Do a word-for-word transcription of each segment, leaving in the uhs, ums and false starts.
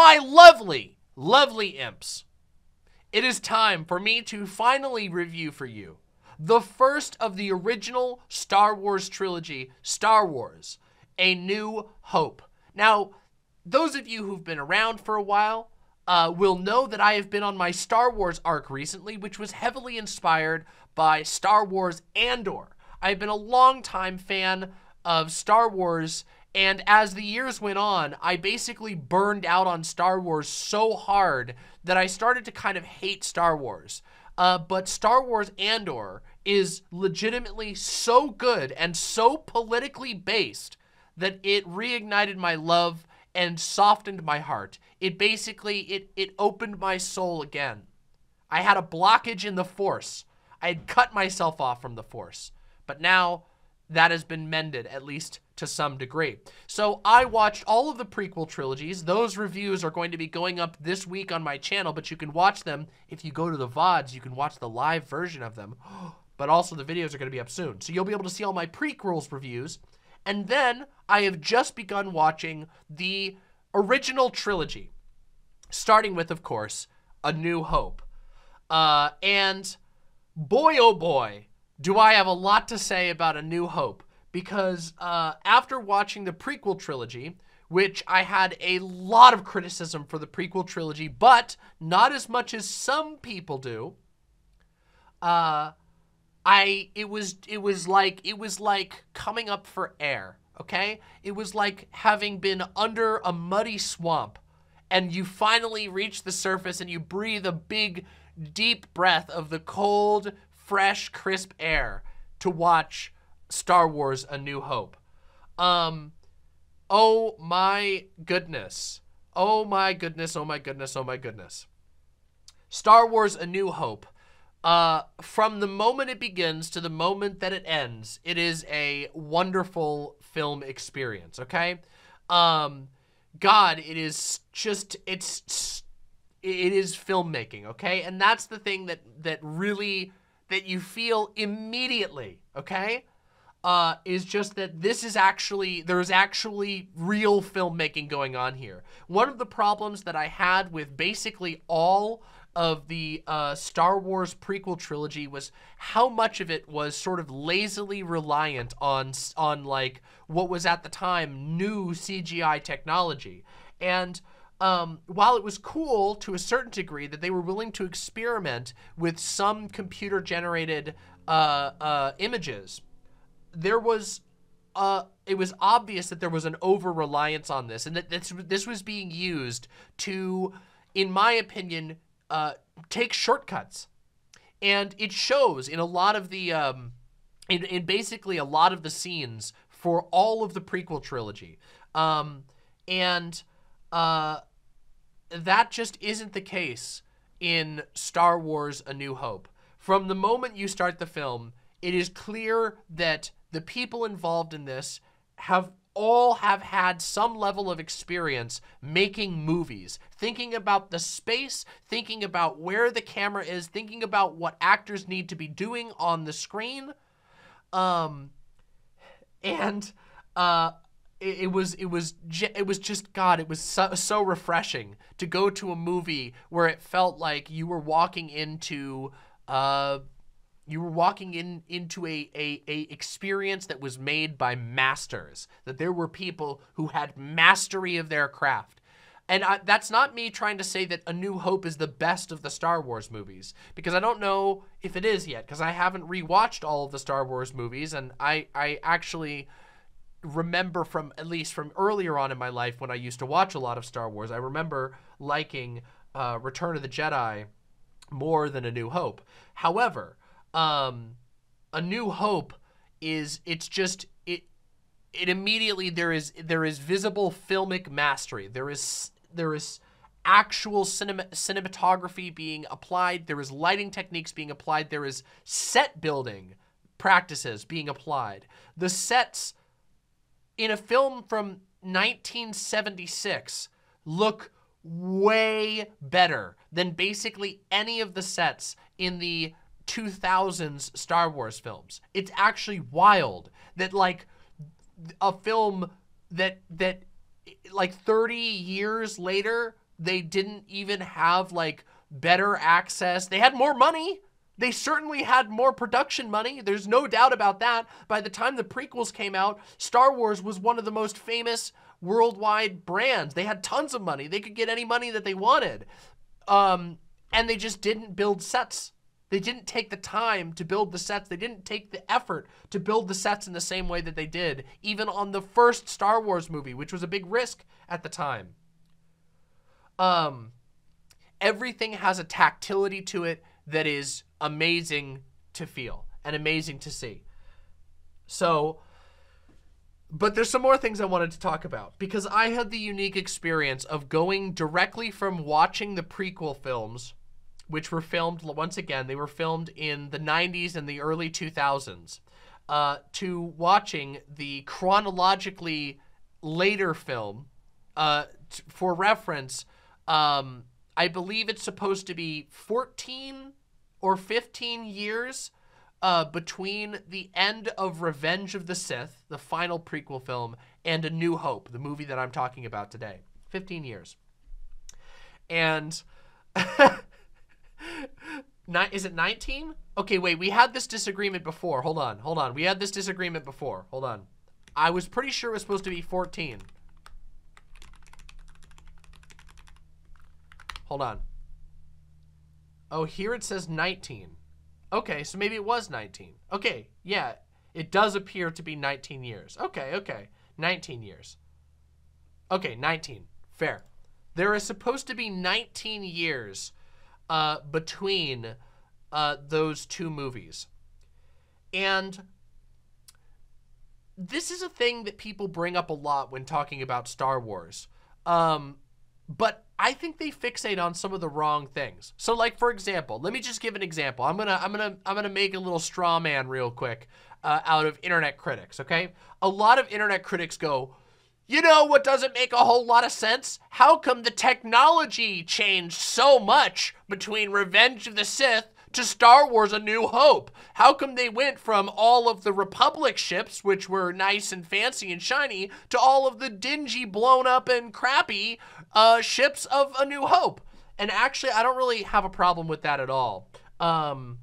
my lovely, lovely imps, it is time for me to finally review for you the first of the original Star Wars trilogy, Star Wars: A New Hope. Now, those of you who've been around for a while uh, will know that I have been on my Star Wars arc recently, which was heavily inspired by Star Wars Andor. I've been a longtime fan of Star Wars, and as the years went on, I basically burned out on Star Wars so hard that I started to kind of hate Star Wars. Uh, but Star Wars Andor is legitimately so good and so politically based that it reignited my love and softened my heart. It basically, it, it opened my soul again. I had a blockage in the Force. I had cut myself off from the Force. But now, that has been mended, at least to some degree. So I watched all of the prequel trilogies. Those reviews are going to be going up this week on my channel, but you can watch them. If you go to the V O Ds, you can watch the live version of them. But also the videos are going to be up soon. So you'll be able to see all my prequels reviews. And then I have just begun watching the original trilogy, starting with, of course, A New Hope. Uh, and boy, oh boy, do I have a lot to say about A New Hope, because uh, after watching the prequel trilogy, which I had a lot of criticism for the prequel trilogy, but not as much as some people do, uh, I it was it was like it was like coming up for air. Okay, it was like having been under a muddy swamp, and you finally reach the surface and you breathe a big, deep breath of the cold, fresh, crisp air to watch Star Wars: A New Hope. Um, oh my goodness. Oh my goodness, oh my goodness, oh my goodness. Star Wars: A New Hope. Uh, from the moment it begins to the moment that it ends, it is a wonderful film experience, okay? Um, God, it is just, it's, it is filmmaking, okay? And that's the thing that, that really... that you feel immediately, okay, uh, is just that this is actually, there's actually real filmmaking going on here. One of the problems that I had with basically all of the uh, Star Wars prequel trilogy was how much of it was sort of lazily reliant on, on like, what was at the time new C G I technology. And Um, while it was cool to a certain degree that they were willing to experiment with some computer-generated uh, uh, images, there was uh, it was obvious that there was an over-reliance on this, and that this, this was being used to, in my opinion, uh, take shortcuts. And it shows in a lot of the, um, in, in basically a lot of the scenes for all of the prequel trilogy. Um, and uh, that just isn't the case in Star Wars: A New Hope. From the moment you start the film, it is clear that the people involved in this have all have had some level of experience making movies, thinking about the space, thinking about where the camera is, thinking about what actors need to be doing on the screen. Um, and, uh, It was, it was, it was just, God, it was so, so refreshing to go to a movie where it felt like you were walking into, uh, you were walking in, into a, a, a experience that was made by masters, that there were people who had mastery of their craft. And I, that's not me trying to say that A New Hope is the best of the Star Wars movies, because I don't know if it is yet, because I haven't rewatched all of the Star Wars movies, and I, I actually... remember from, at least from earlier on in my life when I used to watch a lot of Star Wars, I remember liking uh, Return of the Jedi more than A New Hope. However, um, A New Hope is, it's just, it it immediately, there is there is visible filmic mastery. There is, there is actual cinema, cinematography being applied. There is lighting techniques being applied. There is set building practices being applied. The sets in a film from nineteen seventy-six look way better than basically any of the sets in the two thousands Star Wars films. It's actually wild that like a film that, that like thirty years later They didn't even have like better access. They had more money. They certainly had more production money. There's no doubt about that. By the time the prequels came out, Star Wars was one of the most famous worldwide brands. They had tons of money. They could get any money that they wanted. Um, and they just didn't build sets. They didn't take the time to build the sets. They didn't take the effort to build the sets in the same way that they did, even on the first Star Wars movie, which was a big risk at the time. Um, everything has a tactility to it that is amazing to feel and amazing to see. So, but there's some more things I wanted to talk about, because I had the unique experience of going directly from watching the prequel films, which were filmed, once again, they were filmed in the nineties and the early two thousands, uh, to watching the chronologically later film. Uh, for reference, um, I believe it's supposed to be fourteen or fifteen years uh, between the end of Revenge of the Sith, the final prequel film, and A New Hope, the movie that I'm talking about today. fifteen years. And is it nineteen? Okay, wait, we had this disagreement before. Hold on, hold on. We had this disagreement before. Hold on. I was pretty sure it was supposed to be fourteen. Hold on. Oh, here it says nineteen. Okay, so maybe it was nineteen. Okay, yeah, it does appear to be nineteen years. Okay, okay, nineteen years. Okay, nineteen, fair. There is supposed to be nineteen years uh, between uh, those two movies. And this is a thing that people bring up a lot when talking about Star Wars. Um, but I think they fixate on some of the wrong things. So like, for example, let me just give an example. I'm gonna, I'm gonna, I'm gonna make a little straw man real quick uh, out of internet critics, okay? A lot of internet critics go, you know what doesn't make a whole lot of sense? How come the technology changed so much between Revenge of the Sith to Star Wars A New Hope? How come they went from all of the Republic ships, which were nice and fancy and shiny, to all of the dingy, blown up and crappy uh, ships of A New Hope? And actually, I don't really have a problem with that at all. Um,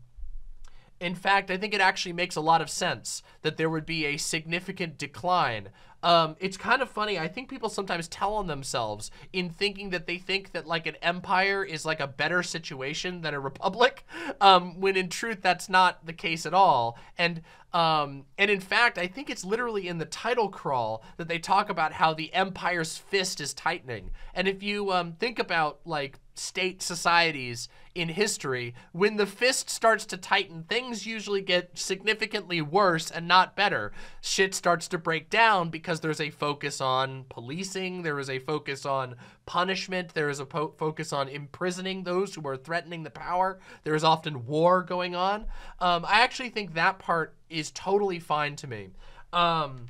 in fact, I think it actually makes a lot of sense that there would be a significant decline. Um, it's kind of funny. I think people sometimes tell on themselves in thinking that they think that like an empire is like a better situation than a republic, um, when in truth, that's not the case at all. And, um, and in fact, I think it's literally in the title crawl that they talk about how the empire's fist is tightening. And if you, um, think about like state societies in history, when the fist starts to tighten, things usually get significantly worse and not better. Shit starts to break down because there's a focus on policing, there is a focus on punishment, there is a po focus on imprisoning those who are threatening the power, there is often war going on. Um, I actually think that part is totally fine to me. Um,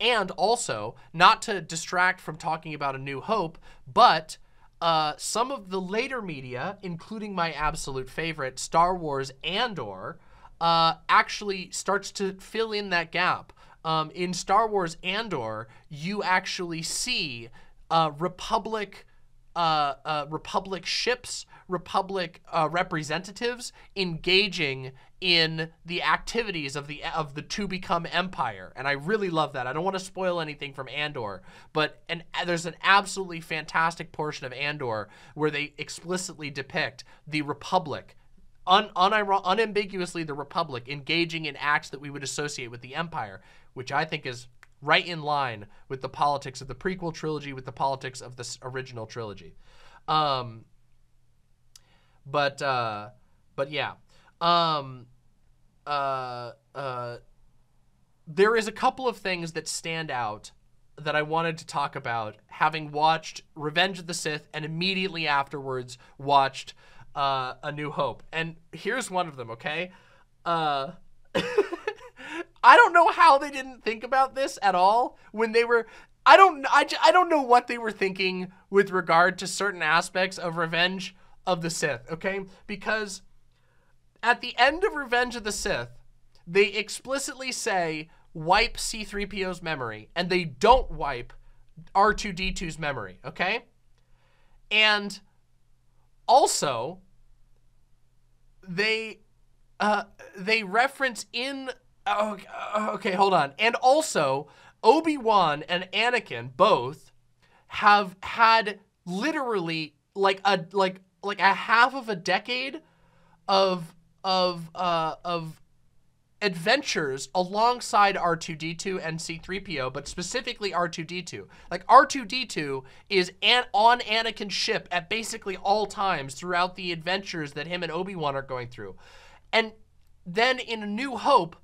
and also, not to distract from talking about A New Hope, but Uh, some of the later media, including my absolute favorite, Star Wars Andor, uh, actually starts to fill in that gap. Um, in Star Wars Andor, you actually see uh, Republic, uh, uh, Republic ships, Republic uh, representatives engaging in the activities of the of the to become empire, and I really love that. I don't want to spoil anything from Andor, but and there's an absolutely fantastic portion of Andor where they explicitly depict the Republic, un, un, unambiguously the Republic, engaging in acts that we would associate with the Empire, which I think is right in line with the politics of the prequel trilogy, with the politics of this original trilogy. Um, But, uh, but yeah, um, uh, uh, there is a couple of things that stand out that I wanted to talk about, having watched Revenge of the Sith and immediately afterwards watched, uh, A New Hope. And here's one of them, okay? Uh, I don't know how they didn't think about this at all when they were... I don't, I, I don't know what they were thinking with regard to certain aspects of Revenge of the Sith, okay? Because at the end of Revenge of the Sith, they explicitly say, wipe C three P O's memory, and they don't wipe R two D two's memory, okay? And also, they uh, they reference in... Oh, okay, hold on. And also, Obi-Wan and Anakin both have had literally like a like like a half of a decade of of uh, of adventures alongside R two D two and C three P O, but specifically R two D two. Like, R two D two is an on Anakin's ship at basically all times throughout the adventures that him and Obi-Wan are going through. And then in A New Hope,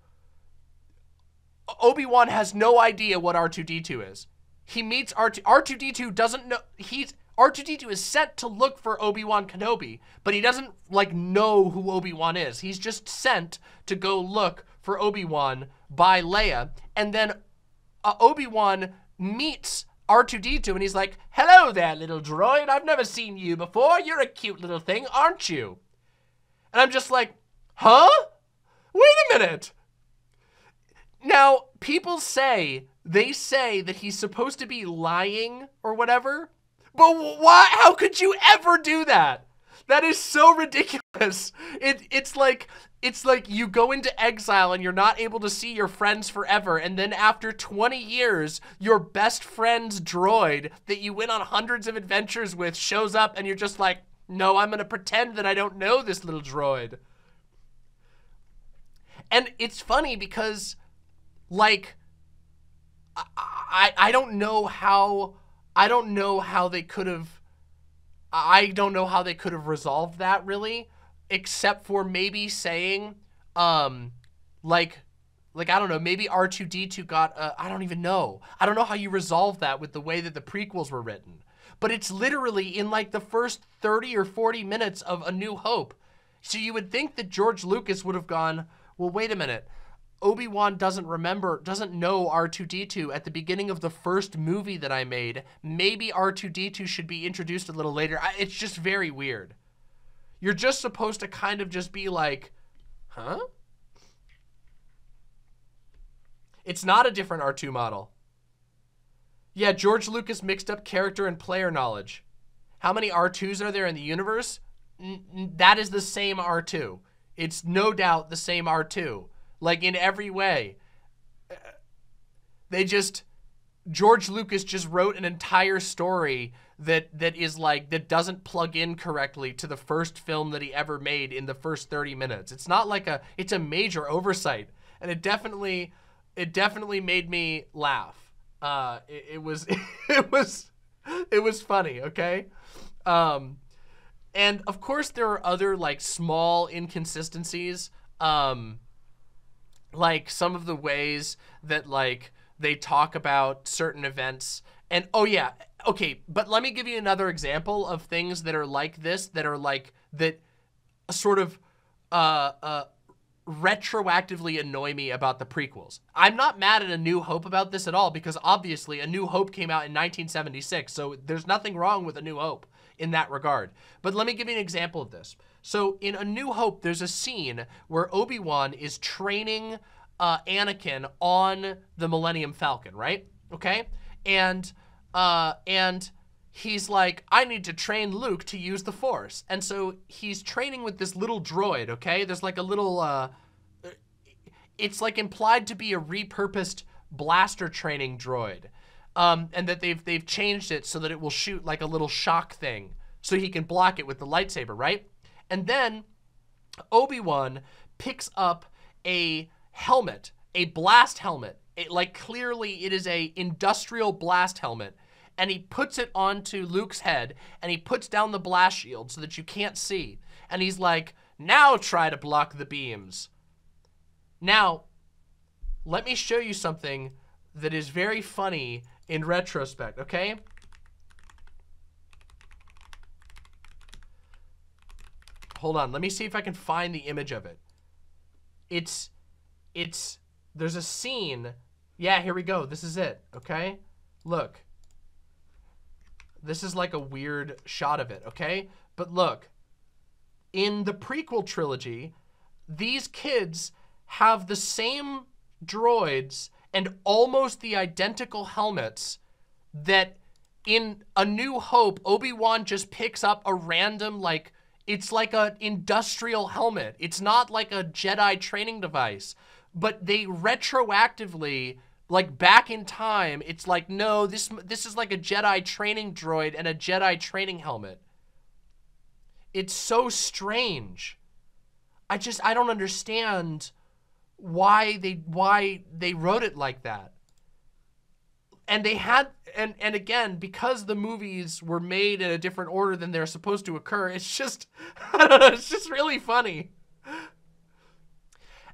Obi-Wan has no idea what R two D two is. He meets R two. R two D two doesn't know. He's R two D two is sent to look for Obi-Wan Kenobi, but he doesn't like know who Obi-Wan is. He's just sent to go look for Obi-Wan by Leia, and then uh, Obi-Wan meets R two D two, and he's like, "Hello there, little droid. I've never seen you before. You're a cute little thing, aren't you?" And I'm just like, "Huh? Wait a minute." Now, people say, they say that he's supposed to be lying or whatever, but why, how could you ever do that? That is so ridiculous. It, it's like, it's like you go into exile and you're not able to see your friends forever, and then after twenty years, your best friend's droid that you went on hundreds of adventures with shows up, and you're just like, no, I'm gonna pretend that I don't know this little droid. And it's funny because... Like, I, I don't know how, I don't know how they could have, I don't know how they could have resolved that, really, except for maybe saying, um, like, like, I don't know, maybe R two D two got, uh, I don't even know. I don't know how you resolve that with the way that the prequels were written, but it's literally in like the first thirty or forty minutes of A New Hope. So you would think that George Lucas would have gone, well, wait a minute. Obi-Wan doesn't remember, doesn't know R two D two at the beginning of the first movie that I made. Maybe R two D two should be introduced a little later. I, it's just very weird. You're just supposed to kind of just be like, huh? It's not a different R two model. Yeah, George Lucas mixed up character and player knowledge. How many R twos are there in the universe? N- that is the same R two. It's no doubt the same R two. Like, in every way. They just, George Lucas just wrote an entire story that that is like, that doesn't plug in correctly to the first film that he ever made in the first thirty minutes. It's not like a, it's a major oversight. And it definitely, it definitely made me laugh. Uh, it, it was, it was, it was funny, okay? Um, and of course there are other like small inconsistencies. Um, Like some of the ways that like they talk about certain events, and oh yeah, okay, but let me give you another example of things that are like this, that are like, that sort of uh, uh, retroactively annoy me about the prequels. I'm not mad at A New Hope about this at all, because obviously A New Hope came out in nineteen seventy-six, so there's nothing wrong with A New Hope in that regard. But let me give you an example of this. So in A New Hope, there's a scene where Obi-Wan is training uh, Anakin on the Millennium Falcon, right? Okay, and uh, and he's like, I need to train Luke to use the Force, and so he's training with this little droid. Okay, there's like a little, uh, it's like implied to be a repurposed blaster training droid, um, and that they've they've changed it so that it will shoot like a little shock thing, so he can block it with the lightsaber, right? And then Obi-Wan picks up a helmet, a blast helmet. It, like, clearly it is a industrial blast helmet. And he puts it onto Luke's head, and he puts down the blast shield so that you can't see. And he's like, now try to block the beams. Now, let me show you something that is very funny in retrospect, okay? Hold on, let me see if I can find the image of it. It's, it's, there's a scene. Yeah, here we go, this is it, okay? Look, this is like a weird shot of it, okay? But look, in the prequel trilogy, these kids have the same droids and almost the identical helmets that in A New Hope, Obi-Wan just picks up a random, like, it's like an industrial helmet. It's not like a Jedi training device, but they retroactively, like back in time, it's like, no, this, this is like a Jedi training droid and a Jedi training helmet. It's so strange. I just, I don't understand why they, why they wrote it like that. And they had, and, and again, because the movies were made in a different order than they're supposed to occur, it's just, I don't know, it's just really funny.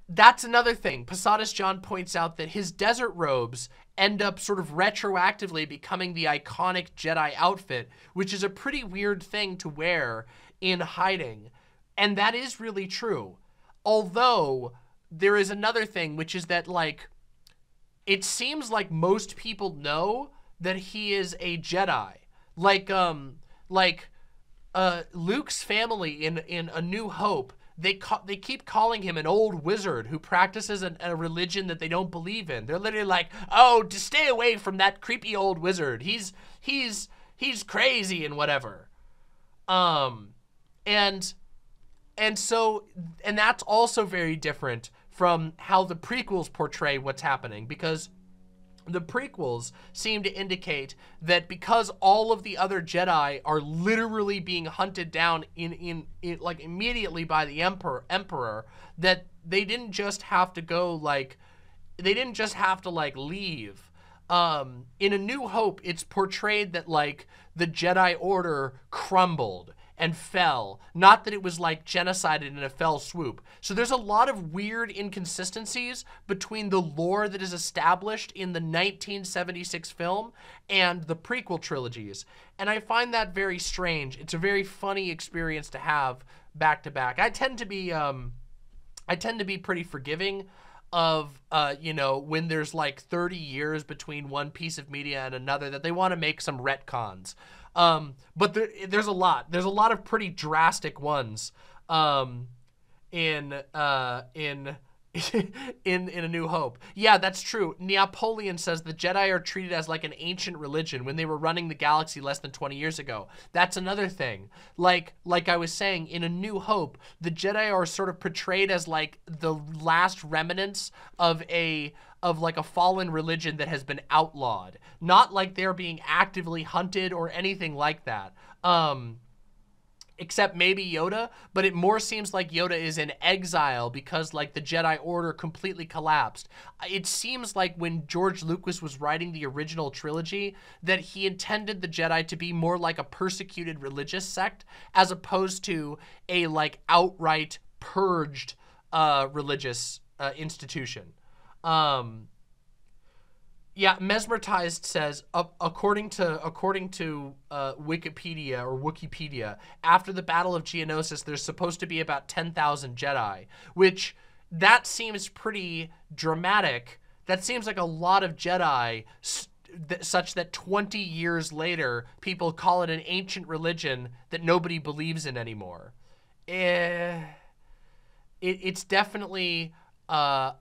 That's another thing. Posadas John points out that his desert robes end up sort of retroactively becoming the iconic Jedi outfit, which is a pretty weird thing to wear in hiding. And that is really true. Although there is another thing, which is that, like, it seems like most people know that he is a Jedi. Like, um, like, uh, Luke's family in, in A New Hope, they ca they keep calling him an old wizard who practices an, a religion that they don't believe in. They're literally like, oh, just stay away from that creepy old wizard. He's, he's, he's crazy and whatever. Um, and, and so, and that's also very different from how the prequels portray what's happening, because the prequels seem to indicate that because all of the other Jedi are literally being hunted down in, in, in like immediately by the Emperor, Emperor, that they didn't just have to go like, they didn't just have to like leave. Um, in A New Hope, it's portrayed that like the Jedi Order crumbled and fell, not that it was like genocided in a fell swoop. So there's a lot of weird inconsistencies between the lore that is established in the nineteen seventy-six film and the prequel trilogies. And I find that very strange. It's a very funny experience to have back to back. I tend to be, um, I tend to be pretty forgiving of, uh, you know, when there's like thirty years between one piece of media and another that they want to make some retcons. Um, but there, there's a lot, there's a lot of pretty drastic ones, um, in, uh, in, in, in A New Hope. Yeah, that's true. Neapolian says the Jedi are treated as like an ancient religion when they were running the galaxy less than twenty years ago. That's another thing. Like, like I was saying, in A New Hope, the Jedi are sort of portrayed as like the last remnants of a, of like a fallen religion that has been outlawed, not like they're being actively hunted or anything like that. Um, except maybe Yoda, but it more seems like Yoda is in exile because like the Jedi Order completely collapsed. It seems like when George Lucas was writing the original trilogy that he intended the Jedi to be more like a persecuted religious sect as opposed to a like outright purged uh, religious uh, institution. Um, yeah, Mesmertized says, uh, according to, according to, uh, Wikipedia or Wikipedia, after the Battle of Geonosis, there's supposed to be about ten thousand Jedi, which that seems pretty dramatic. That seems like a lot of Jedi th such that twenty years later, people call it an ancient religion that nobody believes in anymore. Eh, it, it's definitely, uh,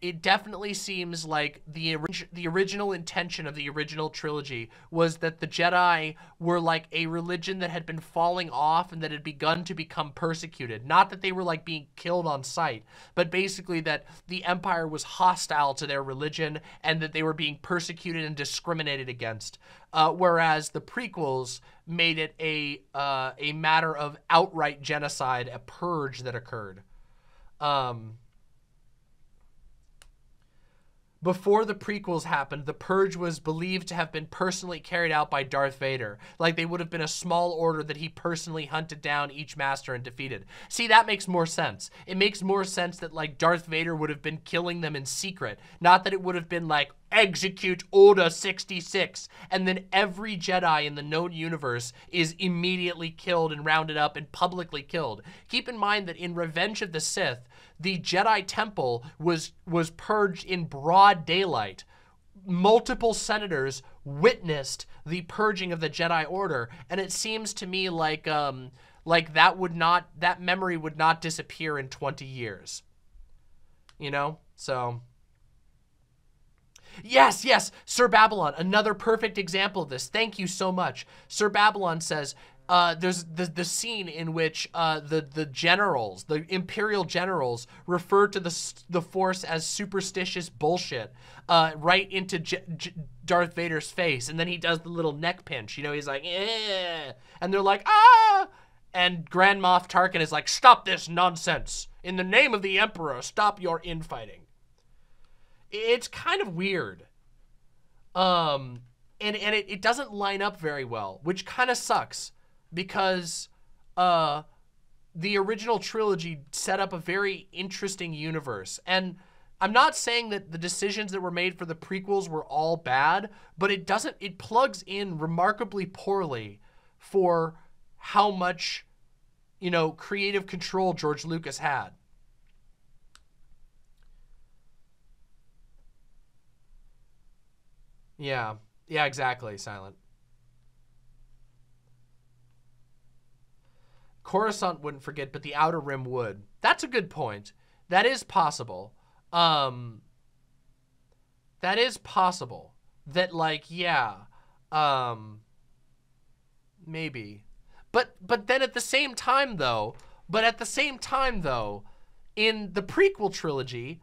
it definitely seems like the, orig the original intention of the original trilogy was that the Jedi were like a religion that had been falling off and that had begun to become persecuted. Not that they were like being killed on sight, but basically that the Empire was hostile to their religion and that they were being persecuted and discriminated against. Uh, whereas the prequels made it a, uh, a matter of outright genocide, a purge that occurred. Um... Before the prequels happened, the purge was believed to have been personally carried out by Darth Vader. Like they would have been a small order that he personally hunted down each master and defeated. See, that makes more sense. It makes more sense that like Darth Vader would have been killing them in secret. Not that it would have been like Execute Order sixty-six. And then every Jedi in the known universe is immediately killed and rounded up and publicly killed. Keep in mind that in Revenge of the Sith, the Jedi Temple was was purged in broad daylight. Multiple senators witnessed the purging of the Jedi Order, and it seems to me like um like that would not that memory would not disappear in twenty years. You know? So Yes, yes, Sir Babylon, another perfect example of this. Thank you so much. Sir Babylon says, Uh, there's the, the scene in which uh, the, the generals, the imperial generals, refer to the, the Force as superstitious bullshit uh, right into J J Darth Vader's face. And then he does the little neck pinch. You know, he's like, eh. And they're like, ah. And Grand Moff Tarkin is like, stop this nonsense. In the name of the Emperor, stop your infighting. It's kind of weird. Um, and and it, it doesn't line up very well, which kind of sucks. Because uh, the original trilogy set up a very interesting universe. And I'm not saying that the decisions that were made for the prequels were all bad, but it doesn't, it plugs in remarkably poorly for how much, you know, creative control George Lucas had. Yeah, yeah, exactly, Silent. Coruscant wouldn't forget, but the Outer Rim would. That's a good point. That is possible. Um, that is possible. That, like, yeah, um, maybe. But, but then at the same time, though, but at the same time, though, in the prequel trilogy,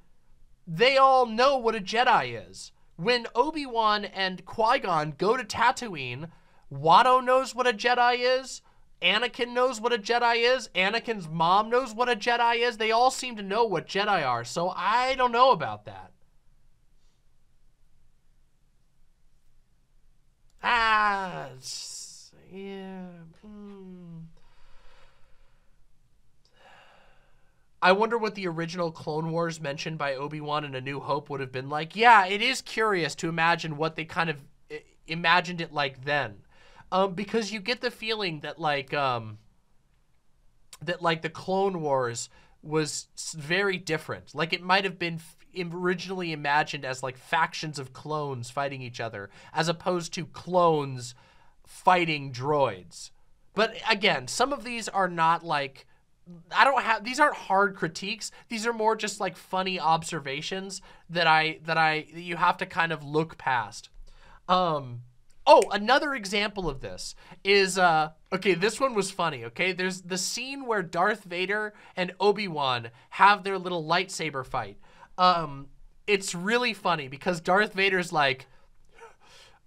they all know what a Jedi is. When Obi-Wan and Qui-Gon go to Tatooine, Watto knows what a Jedi is. Anakin knows what a Jedi is. Anakin's mom knows what a Jedi is. They all seem to know what Jedi are, so I don't know about that. Ah, yeah. Mm. I wonder what the original Clone Wars mentioned by Obi-Wan and A New Hope would have been like. Yeah, it is curious to imagine what they kind of imagined it like then. Um, because you get the feeling that like um, that like the Clone Wars was very different. Like it might have been f originally imagined as like factions of clones fighting each other, as opposed to clones fighting droids. But again, some of these are not like, I don't have, these aren't hard critiques. These are more just like funny observations that I that I that you have to kind of look past. Um, Oh, another example of this is, uh, okay, this one was funny, okay? There's the scene where Darth Vader and Obi-Wan have their little lightsaber fight. Um, it's really funny because Darth Vader's like,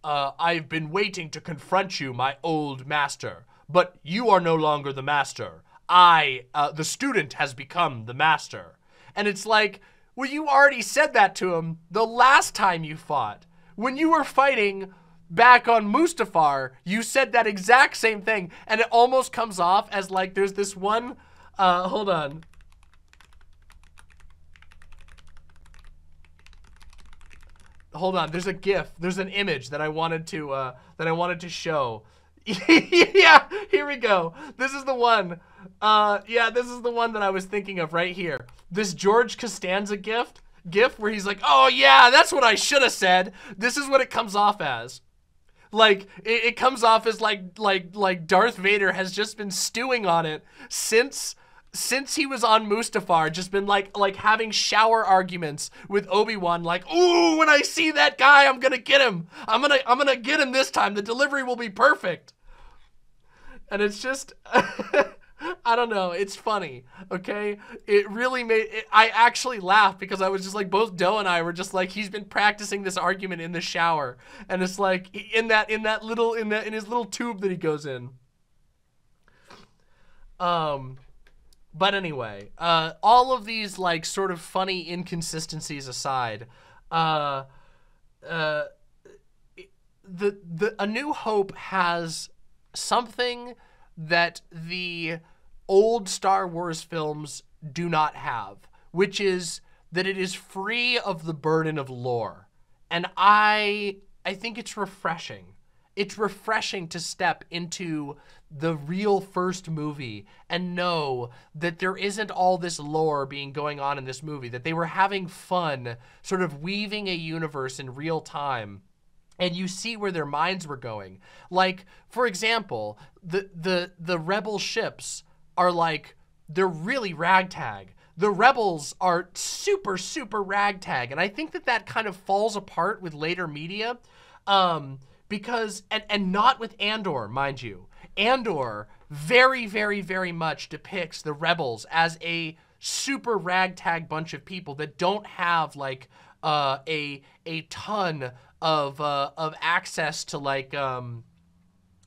uh, I've been waiting to confront you, my old master, but you are no longer the master. I, uh, the student has become the master. And it's like, well, you already said that to him the last time you fought. When you were fighting back on Mustafar, you said that exact same thing, and it almost comes off as like there's this one, uh, hold on. Hold on, there's a GIF, there's an image that I wanted to, uh, that I wanted to show. Yeah, here we go. This is the one, uh, yeah, this is the one that I was thinking of right here. This George Costanza gift, GIF where he's like, oh yeah, that's what I should have said. This is what it comes off as. Like, it, it comes off as like like like Darth Vader has just been stewing on it since since he was on Mustafar, just been like like having shower arguments with Obi-Wan, like, ooh, when I see that guy, I'm gonna get him. I'm gonna I'm gonna get him this time. The delivery will be perfect. And it's just I don't know, it's funny, okay? It really made, it, I actually laughed because I was just like, both Doe and I were just like, he's been practicing this argument in the shower. And it's like, in that, in that little, in that, in his little tube that he goes in. Um, but anyway, uh, all of these like sort of funny inconsistencies aside, uh, uh, the, the, A New Hope has something that the old Star Wars films do not have, which is that it is free of the burden of lore. And I I think it's refreshing. It's refreshing to step into the real first movie and know that there isn't all this lore being going on in this movie, that they were having fun sort of weaving a universe in real time. And you see where their minds were going. Like, for example, the the the rebel ships are like, they're really ragtag. the rebels are super, super ragtag. And I think that that kind of falls apart with later media, um, because, and, and not with Andor, mind you. Andor very, very, very much depicts the rebels as a super ragtag bunch of people that don't have, like, uh, a, a ton of, uh, of access to, like, um,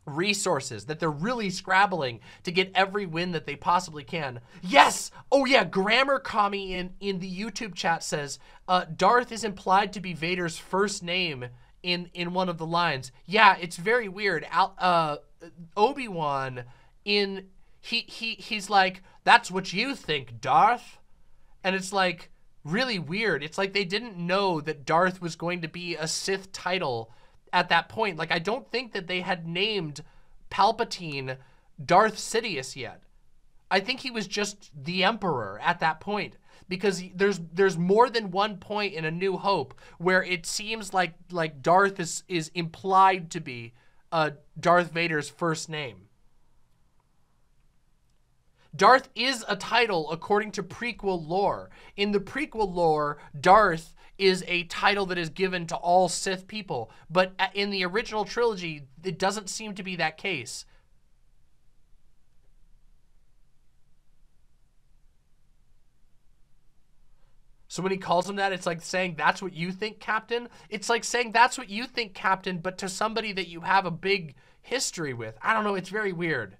resources, that they're really scrabbling to get every win that they possibly can. Yes! Oh yeah, Grammar Commie in, in the YouTube chat says, uh, Darth is implied to be Vader's first name in, in one of the lines. Yeah, it's very weird. Al, uh, Obi-Wan, in, he, he, he's like, that's what you think, Darth? And it's like, really weird. It's like they didn't know that Darth was going to be a Sith title at that point. Like, I don't think that they had named Palpatine Darth Sidious yet. I think he was just the Emperor at that point, because there's there's more than one point in A New Hope where it seems like like Darth is is implied to be uh Darth Vader's first name. Darth is a title according to prequel lore. In the prequel lore, Darth is a title that is given to all Sith people, but in the original trilogy, it doesn't seem to be that case. So when he calls him that, it's like saying, that's what you think, Captain? It's like saying, that's what you think, Captain, but to somebody that you have a big history with. I don't know, it's very weird.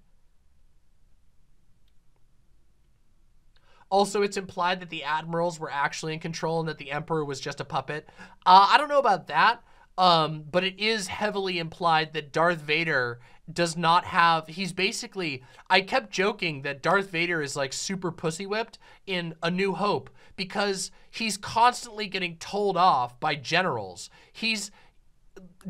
Also, it's implied that the admirals were actually in control and that the Emperor was just a puppet. Uh, I don't know about that, um, but it is heavily implied that Darth Vader does not have... He's basically... I kept joking that Darth Vader is like super pussy whipped in A New Hope because he's constantly getting told off by generals. He's...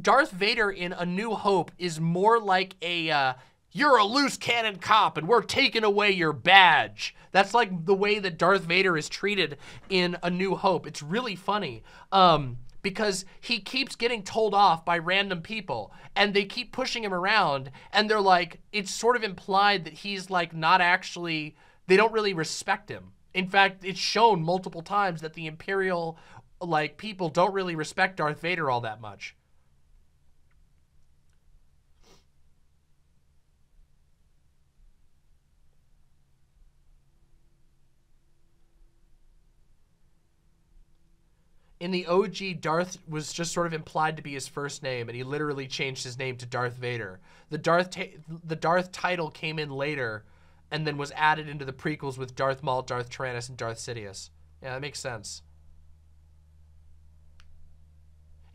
Darth Vader in A New Hope is more like a... Uh, you're a loose cannon cop and we're taking away your badge. That's like the way that Darth Vader is treated in A New Hope. It's really funny um, because he keeps getting told off by random people and they keep pushing him around, and they're like, it's sort of implied that he's like not actually, they don't really respect him. In fact, it's shown multiple times that the Imperial like people don't really respect Darth Vader all that much. In the O G, Darth was just sort of implied to be his first name, and he literally changed his name to Darth Vader. The Darth the Darth title came in later and then was added into the prequels with Darth Maul, Darth Tyrannus, and Darth Sidious. Yeah, that makes sense.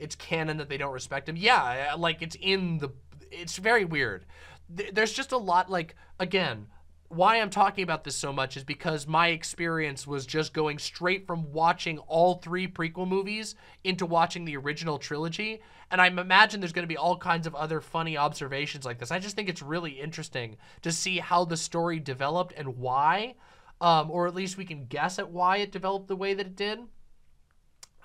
It's canon that they don't respect him. Yeah, like, it's in the... It's very weird. There's just a lot, like, again... Why I'm talking about this so much is because my experience was just going straight from watching all three prequel movies into watching the original trilogy. And I imagine there's going to be all kinds of other funny observations like this. I just think it's really interesting to see how the story developed and why, um, or at least we can guess at why it developed the way that it did.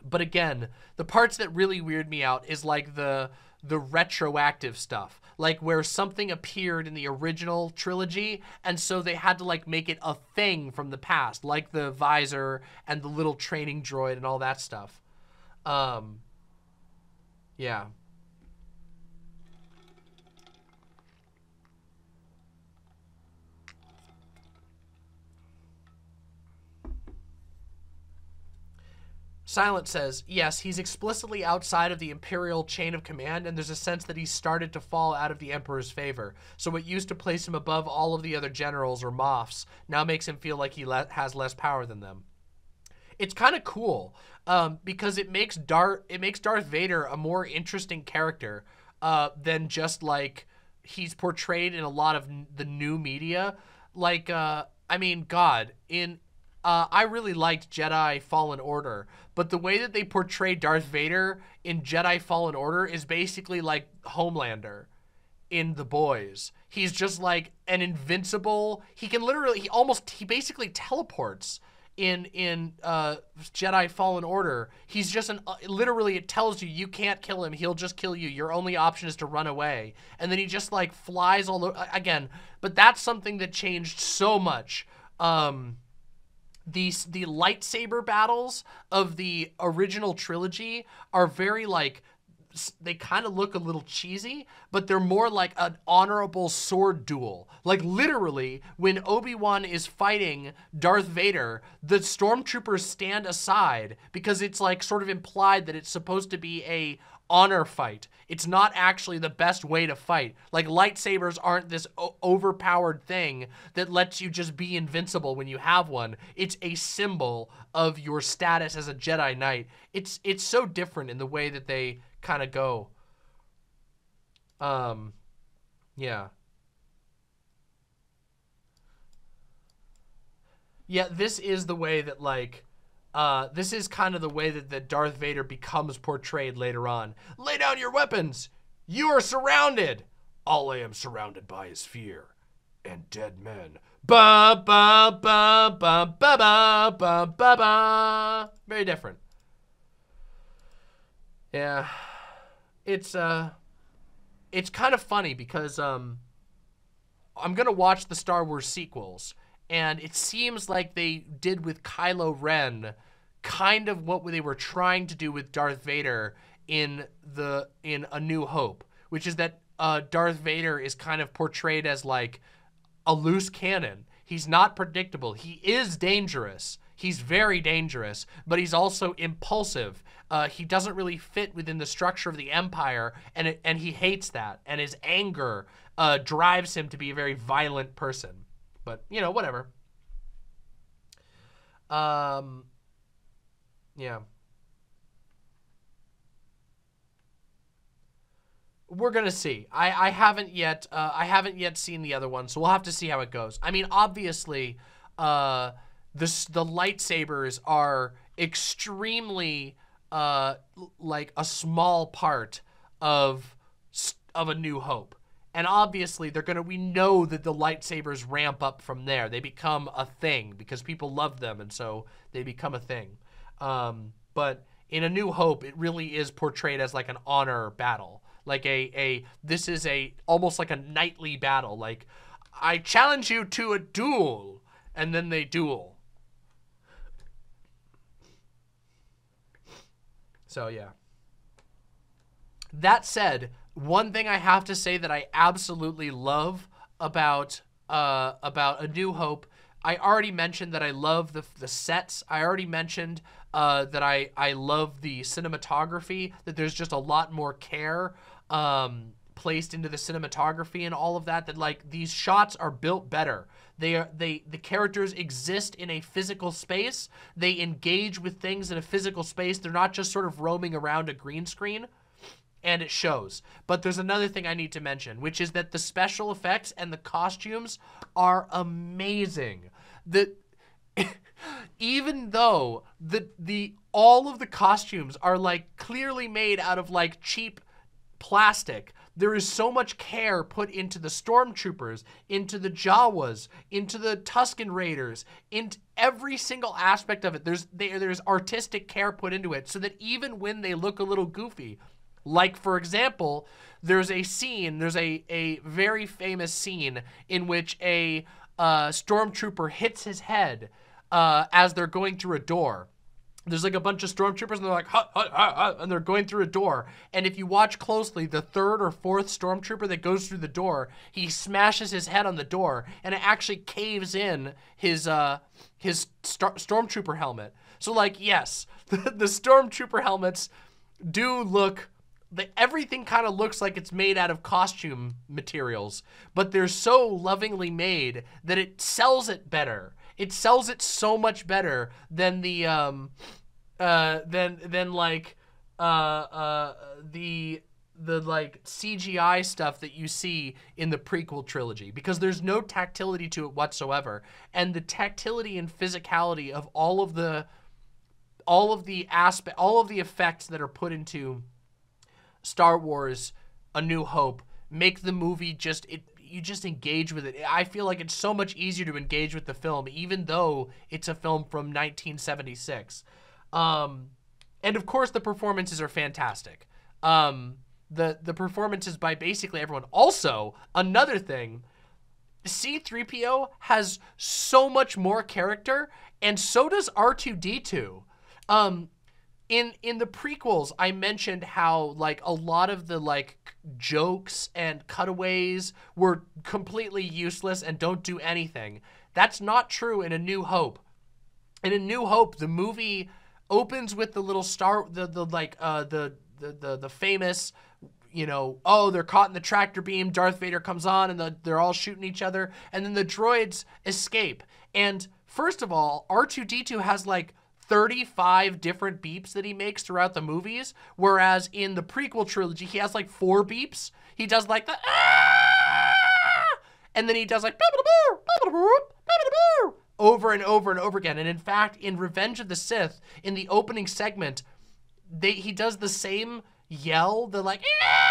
But again, the parts that really weird me out is like the... the retroactive stuff, like where something appeared in the original trilogy and so they had to like make it a thing from the past, like the visor and the little training droid and all that stuff. Um, yeah. Silent says, yes, he's explicitly outside of the Imperial chain of command, and there's a sense that he started to fall out of the Emperor's favor. So what used to place him above all of the other generals or moffs now makes him feel like he le has less power than them. It's kind of cool um, because it makes, Dar it makes Darth Vader a more interesting character uh, than just like he's portrayed in a lot of n the new media. Like, uh, I mean, God, in... Uh, I really liked Jedi Fallen Order, but the way that they portray Darth Vader in Jedi Fallen Order is basically like Homelander in The Boys. He's just like an invincible, he can literally, he almost, he basically teleports in, in uh, Jedi Fallen Order. He's just an, uh, literally it tells you, you can't kill him, he'll just kill you. Your only option is to run away. And then he just like flies all over, again, but that's something that changed so much. Um... the, the lightsaber battles of the original trilogy are very like, they kind of look a little cheesy, but they're more like an honorable sword duel. Like literally when Obi-Wan is fighting Darth Vader, the stormtroopers stand aside because it's like sort of implied that it's supposed to be a honor fight. It's not actually the best way to fight. Like lightsabers aren't this o overpowered thing that lets you just be invincible when you have one. It's a symbol of your status as a Jedi Knight. It's, it's so different in the way that they kind of go. Um, yeah. Yeah, this is the way that like, Uh, this is kind of the way that, that Darth Vader becomes portrayed later on. Lay down your weapons. You are surrounded. All I am surrounded by is fear and dead men. Ba ba ba ba ba ba ba ba ba. Very different. Yeah, it's uh, it's kind of funny because um, I'm gonna watch the Star Wars sequels, and it seems like they did with Kylo Ren kind of what they were trying to do with Darth Vader in the in A New Hope, which is that uh, Darth Vader is kind of portrayed as like a loose cannon. He's not predictable. He is dangerous. He's very dangerous, but he's also impulsive. Uh, he doesn't really fit within the structure of the Empire, and it, and he hates that. And his anger uh, drives him to be a very violent person. But you know, whatever. Um, yeah. We're gonna see. I I haven't yet. Uh, I haven't yet seen the other one, so we'll have to see how it goes. I mean, obviously, uh, this the lightsabers are extremely uh like a small part of of A New Hope. And obviously, they're gonna. We know that the lightsabers ramp up from there. They become a thing because people love them, and so they become a thing. Um, but in A New Hope, it really is portrayed as like an honor battle, like a a. This is a almost like a knightly battle. Like, I challenge you to a duel, and then they duel. So yeah. That said. One thing I have to say that I absolutely love about uh, about A New Hope, I already mentioned that I love the, the sets. I already mentioned uh, that I, I love the cinematography, that there's just a lot more care um, placed into the cinematography and all of that, that like these shots are built better. They are, they, the characters exist in a physical space. They engage with things in a physical space. They're not just sort of roaming around a green screen. And it shows. But there's another thing I need to mention, which is that the special effects and the costumes are amazing. The even though the the all of the costumes are like clearly made out of like cheap plastic, there is so much care put into the stormtroopers, into the Jawas, into the Tusken Raiders, into every single aspect of it. There's there, there's artistic care put into it so that even when they look a little goofy. Like, for example, there's a scene, there's a, a very famous scene in which a uh, stormtrooper hits his head uh, as they're going through a door. There's like a bunch of stormtroopers and they're like, ha, ha, ha, ha, and they're going through a door. And if you watch closely, the third or fourth stormtrooper that goes through the door, he smashes his head on the door and it actually caves in his, uh, his star stormtrooper helmet. So like, yes, the, the stormtrooper helmets do look... The, everything kind of looks like it's made out of costume materials, but they're so lovingly made that it sells it better. It sells it so much better than the, um, uh, than, than like, uh, uh, the, the like C G I stuff that you see in the prequel trilogy, because there's no tactility to it whatsoever. And the tactility and physicality of all of the, all of the aspect, all of the effects that are put into Star Wars A New Hope make the movie just it you just engage with it. I feel like it's so much easier to engage with the film even though it's a film from nineteen seventy-six. Um and of course the performances are fantastic. Um the the performances by basically everyone. Also, another thing C three P O has so much more character, and so does R two D two. Um, in in the prequels, I mentioned how like a lot of the like jokes and cutaways were completely useless and don't do anything. That's not true in A New Hope. In A New Hope, the movie opens with the little star, the the like uh the the the, the famous. You know, oh, they're caught in the tractor beam, Darth Vader comes on, and the, they're all shooting each other, and then the droids escape. And first of all, R two D two has like thirty-five different beeps that he makes throughout the movies, whereas in the prequel trilogy, he has like four beeps. He does like the, ah! And then he does like, over and over and over again. And in fact, in Revenge of the Sith, in the opening segment, they he does the same yell, the like ah!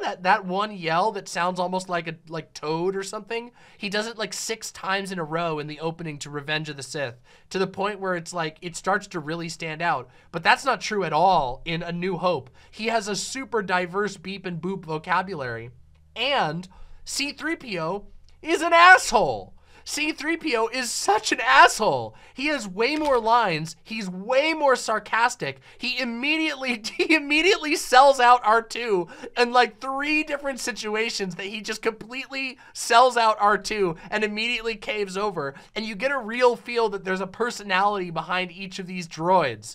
that that one yell that sounds almost like a like toad or something. He does it like six times in a row in the opening to Revenge of the Sith, to the point where it's like it starts to really stand out. But that's not true at all in A New Hope. He has a super diverse beep and boop vocabulary, and C three P O is an asshole. C three P O is such an asshole. He has way more lines. He's way more sarcastic. He immediately he immediately sells out R two in like three different situations that he just completely sells out R two and immediately caves over. And you get a real feel that there's a personality behind each of these droids,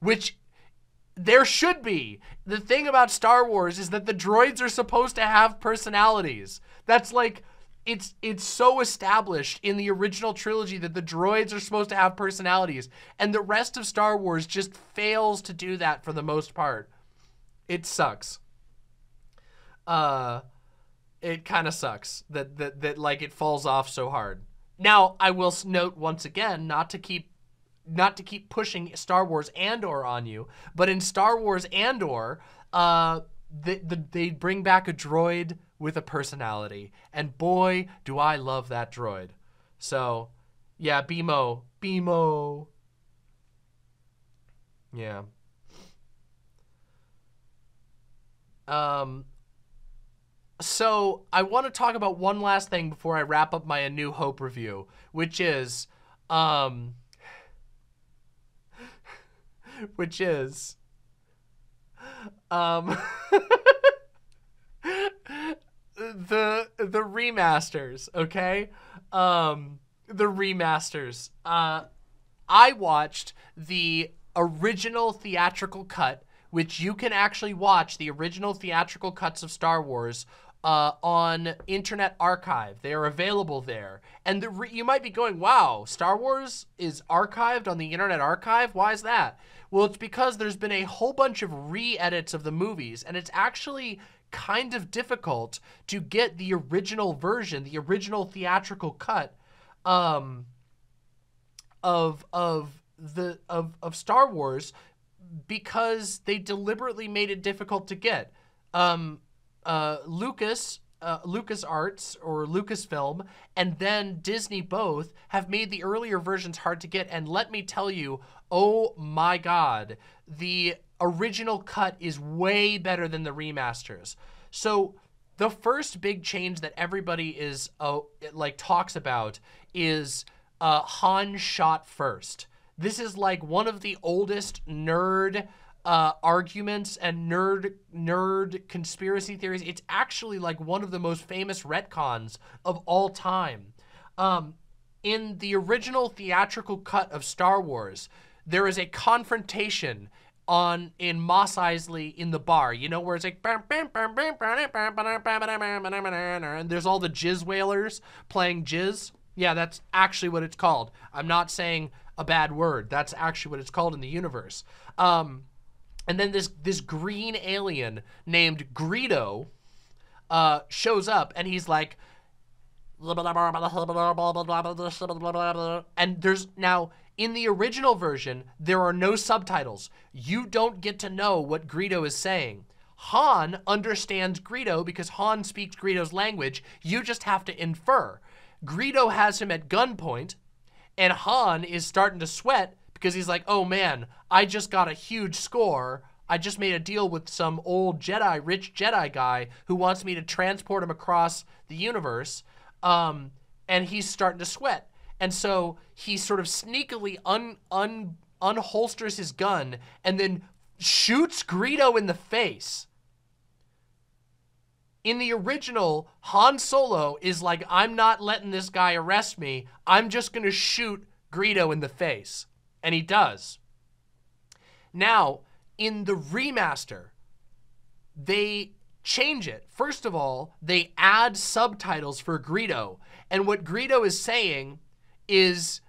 which there should be. The thing about Star Wars is that the droids are supposed to have personalities. That's like... It's it's so established in the original trilogy that the droids are supposed to have personalities, and the rest of Star Wars just fails to do that for the most part. It sucks. Uh, it kind of sucks that, that, that like it falls off so hard. Now, I will note once again, not to keep not to keep pushing Star Wars Andor on you, but in Star Wars Andor, uh, the, the, they bring back a droid with a personality, and boy, do I love that droid. So, yeah, B M O, B M O. Yeah. Um. So, I want to talk about one last thing before I wrap up my A New Hope review, which is, um, which is, um, the the remasters, okay? Um, the remasters. Uh, I watched the original theatrical cut, which you can actually watch the original theatrical cuts of Star Wars uh, on Internet Archive. They are available there. And the re you might be going, wow, Star Wars is archived on the Internet Archive? Why is that? Well, it's because there's been a whole bunch of re-edits of the movies, and it's actually kind of difficult to get the original version, the original theatrical cut um, of of the of, of Star Wars, because they deliberately made it difficult to get. Um, uh, Lucas, uh, LucasArts or Lucasfilm, and then Disney both have made the earlier versions hard to get. And let me tell you, oh my God, the original cut is way better than the remasters. So the first big change that everybody is uh, like talks about is uh, Han shot first. This is like one of the oldest nerd uh, arguments and nerd nerd conspiracy theories. It's actually like one of the most famous retcons of all time. Um, in the original theatrical cut of Star Wars, there is a confrontation on in Mos Eisley in the bar, you know, where it's like, and there's all the jizz whalers playing jizz. Yeah, that's actually what it's called. I'm not saying a bad word. That's actually what it's called in the universe. Um, and then this this green alien named Greedo uh, shows up, and he's like, and there's now. In the original version, there are no subtitles. You don't get to know what Greedo is saying. Han understands Greedo because Han speaks Greedo's language. You just have to infer. Greedo has him at gunpoint, and Han is starting to sweat because he's like, oh man, I just got a huge score. I just made a deal with some old Jedi, rich Jedi guy who wants me to transport him across the universe. Um, and he's starting to sweat. And so he sort of sneakily un, un, unholsters his gun and then shoots Greedo in the face. In the original, Han Solo is like, I'm not letting this guy arrest me. I'm just going to shoot Greedo in the face. And he does. Now, in the remaster, they change it. First of all, they add subtitles for Greedo. And what Greedo is saying is,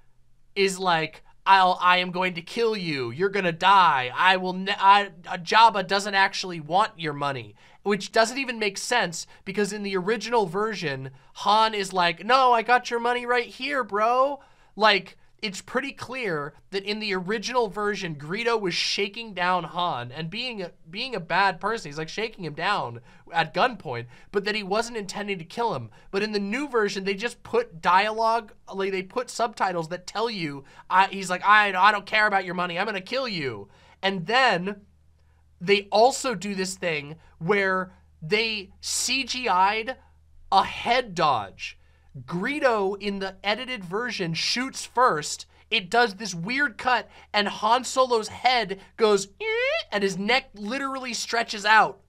is like, I'll, I am going to kill you. You're going to die. I will, ne I, Jabba doesn't actually want your money, which doesn't even make sense because in the original version, Han is like, no, I got your money right here, bro. Like, it's pretty clear that in the original version, Greedo was shaking down Han and being a, being a bad person. He's like shaking him down at gunpoint, but that he wasn't intending to kill him. But in the new version, they just put dialogue, like they put subtitles that tell you, I, he's like, I, I don't care about your money. I'm going to kill you. And then they also do this thing where they C G I'd a head dodge. Greedo in the edited version shoots first. It does this weird cut and Han Solo's head goes and his neck literally stretches out.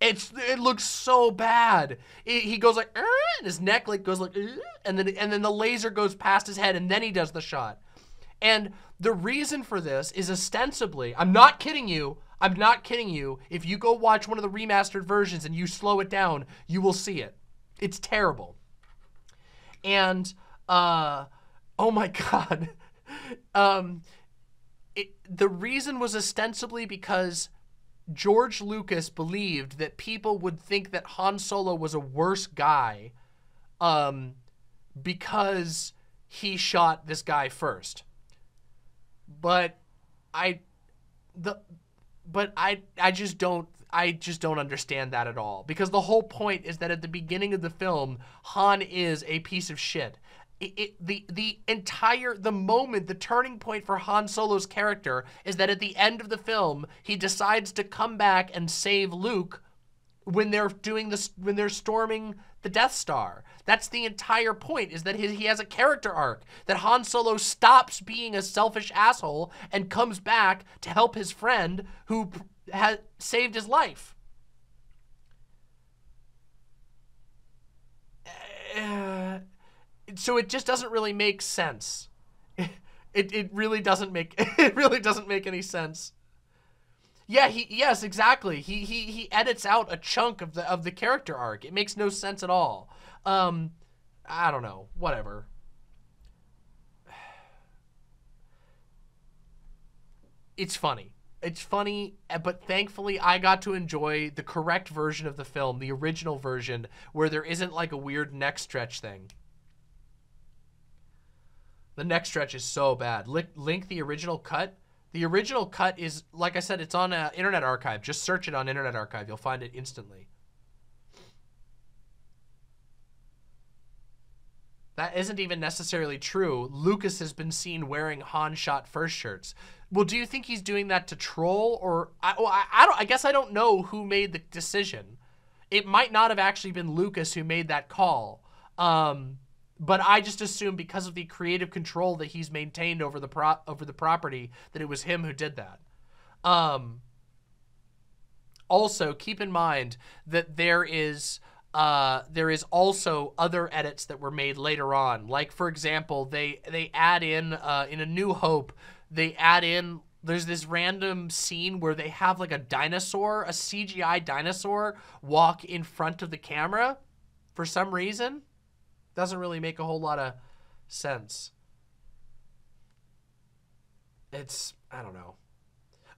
It's, it looks so bad. It, he goes like, and his neck like goes like, and then, and then the laser goes past his head and then he does the shot. And the reason for this is ostensibly, I'm not kidding you. I'm not kidding you. If you go watch one of the remastered versions and you slow it down, you will see it. It's terrible. And, uh, oh my God, um, it, the reason was ostensibly because George Lucas believed that people would think that Han Solo was a worse guy, um, because he shot this guy first. But I, the, but I, I just don't. I just don't understand that at all, because the whole point is that at the beginning of the film, Han is a piece of shit. It, it, the, the entire, the moment, the turning point for Han Solo's character is that at the end of the film, he decides to come back and save Luke when they're doing this, when they're storming the Death Star. That's the entire point, is that he, he has a character arc, that Han Solo stops being a selfish asshole and comes back to help his friend who has saved his life. Uh, so it just doesn't really make sense. It, it really doesn't make, it really doesn't make any sense. Yeah, he, yes, exactly. He, he, he edits out a chunk of the, of the character arc. It makes no sense at all. Um, I don't know, whatever. It's funny. It's funny, but thankfully I got to enjoy the correct version of the film, the original version, where there isn't like a weird neck stretch thing. The neck stretch is so bad. Link, link the original cut. The original cut is, like I said, it's on uh, Internet Archive. Just search it on Internet Archive. You'll find it instantly. That isn't even necessarily true. Lucas has been seen wearing Han shot first shirts. Well, do you think he's doing that to troll, or I, well, I, I don't? I guess I don't know who made the decision. It might not have actually been Lucas who made that call, um, but I just assume because of the creative control that he's maintained over the pro over the property that it was him who did that. Um, also, keep in mind that there is. Uh, there is also other edits that were made later on. Like, for example, they, they add in, uh, in A New Hope, they add in, there's this random scene where they have like a dinosaur, a C G I dinosaur walk in front of the camera for some reason. Doesn't really make a whole lot of sense. It's, I don't know.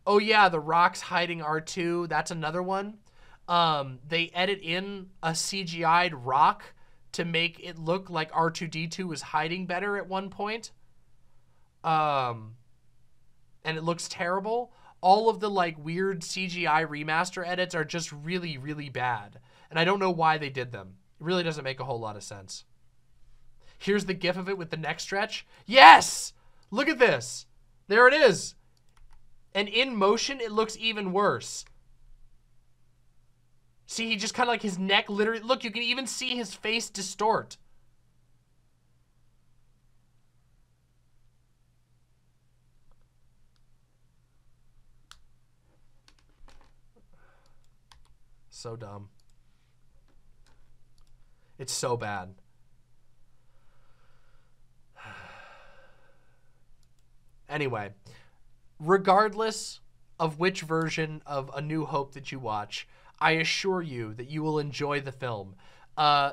Oh yeah, the rocks hiding R two, that's another one. Um, they edit in a C G I'd rock to make it look like R two D two was hiding better at one point. Um, and it looks terrible. All of the like weird C G I remaster edits are just really, really bad. And I don't know why they did them. It really doesn't make a whole lot of sense. Here's the gif of it with the neck stretch. Yes! Look at this. There it is. And in motion, it looks even worse. See, he just kind of like his neck literally, look, you can even see his face distort. so dumb. It's so bad. Anyway, regardless of which version of A New Hope that you watch, I assure you that you will enjoy the film. Uh,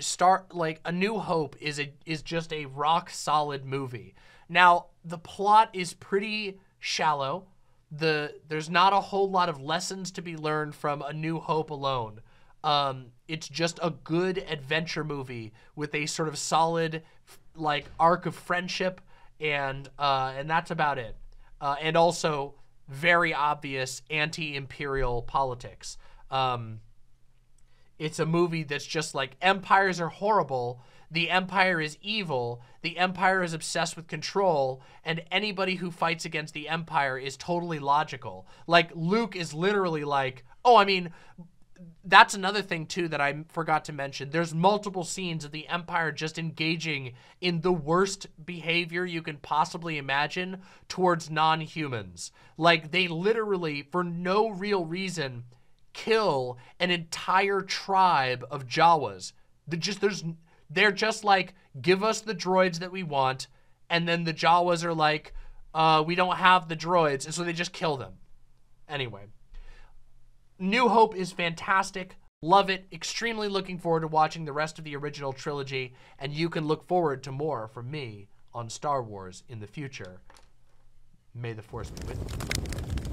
Star like A New Hope is a is just a rock solid movie. Now, the plot is pretty shallow. The there's not a whole lot of lessons to be learned from A New Hope alone. Um, it's just a good adventure movie with a sort of solid like arc of friendship, and uh, and that's about it. Uh, and also very obvious anti-imperial politics. Um, it's a movie that's just like, empires are horrible, the empire is evil, the empire is obsessed with control, and anybody who fights against the empire is totally logical. Like, Luke is literally like, oh, I mean, that's another thing too that I forgot to mention. There's multiple scenes of the empire just engaging in the worst behavior you can possibly imagine towards non-humans. Like, they literally, for no real reason, kill an entire tribe of Jawas. They're just, there's, they're just like, give us the droids that we want, and then the Jawas are like, uh, we don't have the droids, and so they just kill them. Anyway, New Hope is fantastic. Love it. Extremely looking forward to watching the rest of the original trilogy, and you can look forward to more from me on Star Wars in the future. May the Force be with you.